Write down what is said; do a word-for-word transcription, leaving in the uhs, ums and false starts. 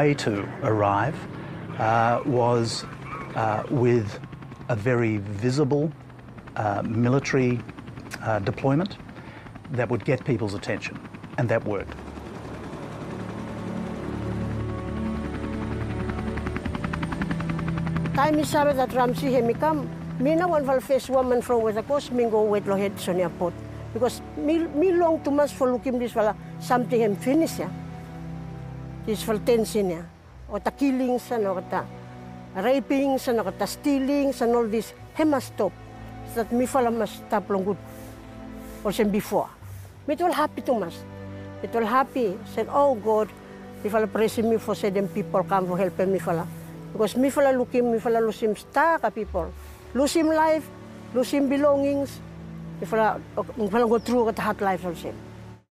way to arrive uh, was uh, with a very visible uh, military uh, deployment that would get people's attention, and that worked. Time is sabi that Ramsi he mikam me na one val face woman from with a coast mingo wet lo head sonia pot because me me long too much for looking this vala something him finish ya this val tension ya or the killings and or the rapings and or the stealings and all this he must stop so that me fala must stop long good or sem before me it will happy too much it will happy said oh God me fala praising me for said them people come for helping me fala. Because me fala looking, me fala lose him stack of people, lose him life, lose him belongings, me fala, me fala go through the hard life also.